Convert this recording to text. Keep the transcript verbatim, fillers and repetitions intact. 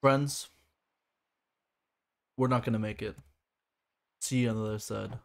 Friends, we're not going to make it. See you on the other side.